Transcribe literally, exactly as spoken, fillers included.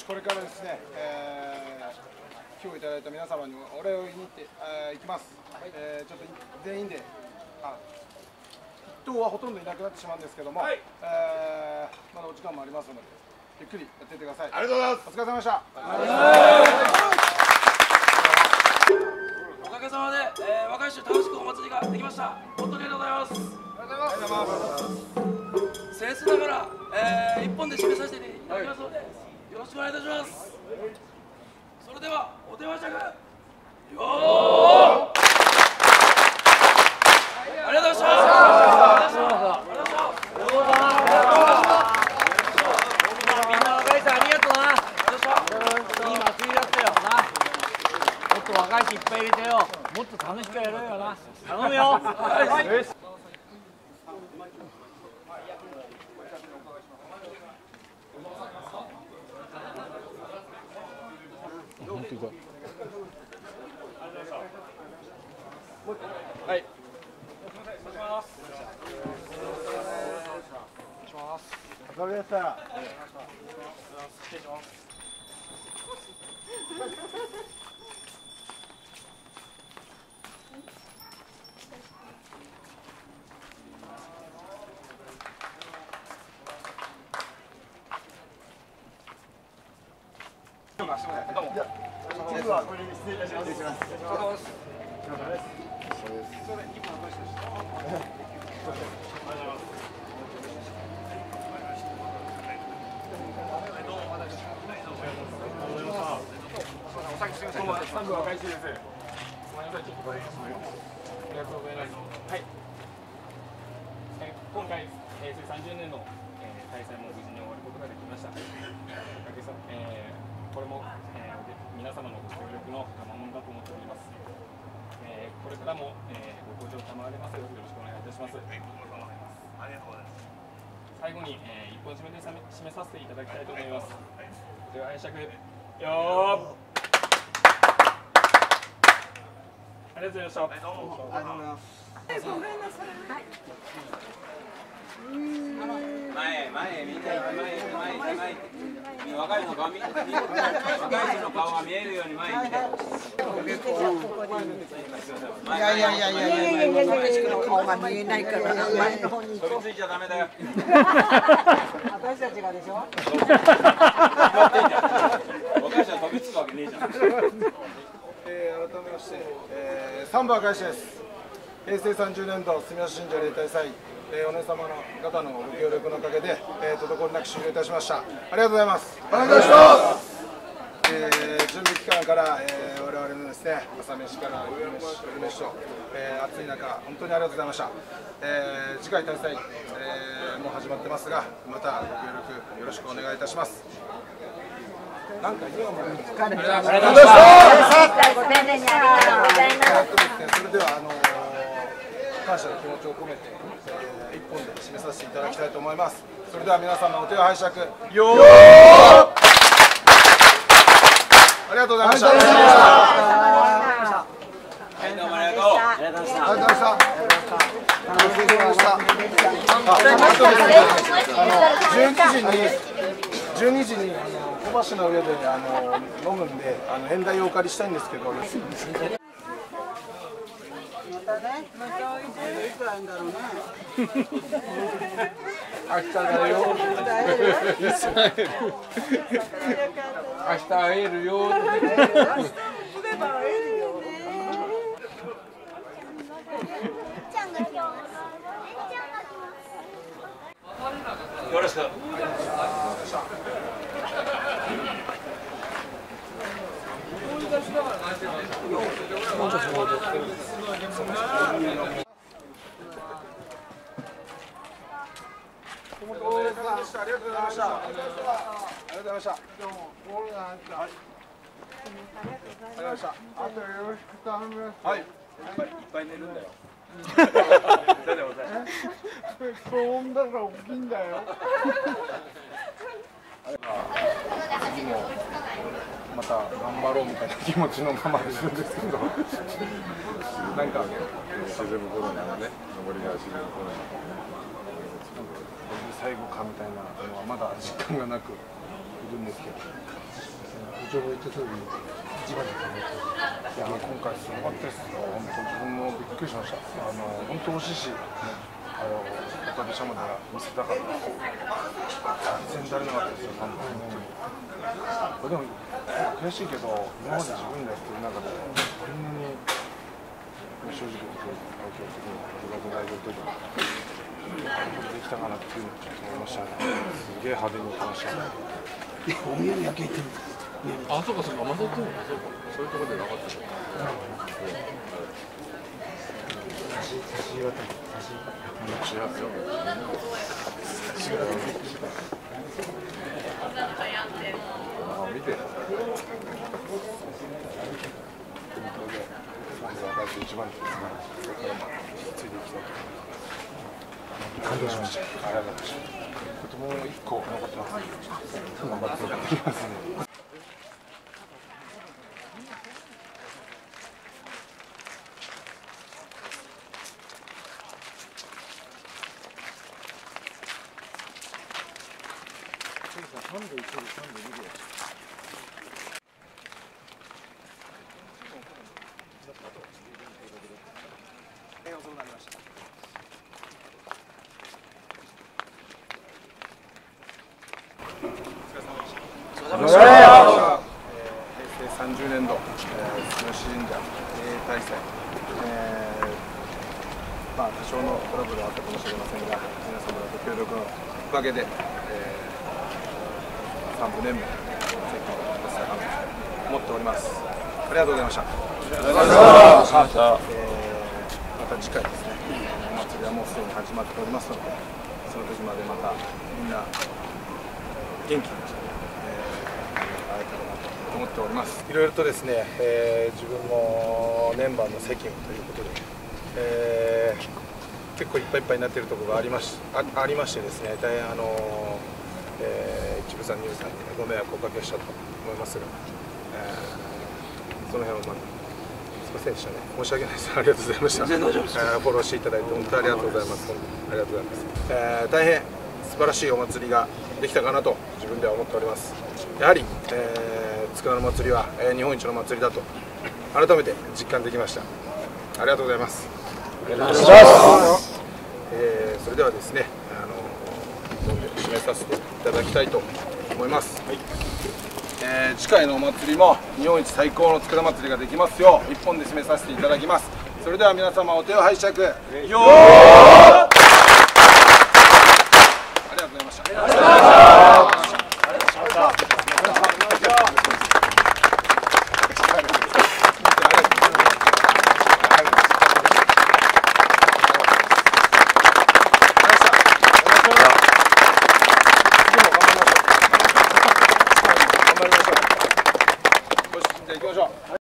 しこれからですね、えー、今日いただいた皆様にお礼を言いに行って、えー、行きます、えー、ちょっと全員で、あ、一頭はほとんどいなくなってしまうんですけども、はい、えー、まだお時間もありますので、ゆっくりやっていってください。ありがとうございます。お疲れ様でした。おかげさまで、えー、若い衆楽しくお祭りができました。本当にありがとうございます。ありがとうございます。僭越ながら、えー、一本で締めさせていただきますので、はい、よろしくお願いいたします。それではお手はしゃくよー。いっぱい入れてよ。もっと楽しくやろうよな。頼むよ。はい。はい。お疲れ様でした。失礼します。今回、平成さんじゅうねんの大祭も無事に終わることができました。これも、えー、皆様のご協力の賜物だと思っております、えー、これからも、えー、ご好評賜れますようよろしくお願いいたします。最後に、えー、一本締めで締めさせていただきたいと思います。では拝借よー。ありがとうございました。ありがとうございます。ごめんなさい。前前みんな前前前若いの顔見、若い人の顔が見えるように前に。いやいやいやいやいやいやいや。若い人の顔が見えないから前の方に。飛びついちゃダメだよ。私たちがでしょ。若い人は飛びつくわけねえじゃん。えー、改めまして、えー、サンバ開始です。平成さんじゅうねん度住吉神社例大祭。えー、お姉様の方のご協力のおかげで、えー、滞りなく終了いたしました。ありがとうございます。お願いします。えー、準備期間から、えー、我々のですね、朝飯から夜飯、夜飯と、えー、暑い中、本当にありがとうございました。えー、次回大祭、えー、もう始まってますが、またご協力よろしくお願いいたします。なんか今も、ね、ありがとうございました。ご丁寧にありがとうございます。それではあのー感謝の気持ちを込めて、えー、一本で締めさせていただきたいと思います。それでは皆様お手を拝借よー。ありがとうございました。はい、どうもありがとう。ありがとうございました。ありがとうございました。楽しんでました。あとですね、じゅうにじに小橋の上であの飲むんで、あの変態をお借りしたいんですけどまたね、またおいで、いくらあるんだろうね。明日だよ。明日会えるよ。明日来れば会えるよ。よろしく。はい。また頑張ろうみたいな気持ちのままでするんですけどなんか沈む頃なのね、上りが沈む頃なので最後かみたいなのはまだ実感がなく、自分で来て、上映行った時に一番で考えて、いや今回すごかったですよ。本当自分もびっくりしました。あの本当おしし、ね、あの岡部シャムで見せたかったです。全然足りなかったですよ。本当に。でも悔しいけど今まで自分でやってる中でこんなに正直に東京的に僕が大学とか。できたかなっていうのを思いましたね。すげえ派手に行きましたね。いや、お土産焼けてる。あ、そうかそうか、まさともそうか。そういうところでなかったでしょうか。あ、見て。一番ついてきた。感動しました。とても一個残ってます。頑張ってやっていきますね。遅くなりました。平成さんじゅうねん度、日吉神社大祭、えーまあ、多少のトラブルはあったかもしれませんが、皆様のご協力のおかげで、えー、さん部年目、席を達成と思っております。ありがとうございました。また次回ですね、お祭りはもうすでに始まっておりますので、その時までまたみんな元気に。思っております。いろいろとですね、えー、自分もメンバーの責務ということで、えー、結構いっぱいいっぱいになっているところがありまし、あ、ありましてですね、大変あの、えー、一部さん、二部さんにご迷惑をおかけしたと思いますが、えー、その辺はまあ。すみませんでしたね。申し訳ないです。ありがとうございました。フォローしていただいて本当にありがとうございます。ありがとうございます。えー、大変素晴らしいお祭りができたかなと自分では思っております。やはり。えーつくばの祭りは、えー、日本一の祭りだと改めて実感できました。ありがとうございます。ありがとうございます。えー、それではですね、あの締めさせていただきたいと思います。はい、えー、次回のお祭りも日本一最高のつくば祭りができますよう一本で締めさせていただきます。それでは皆様お手を拝借。よーっ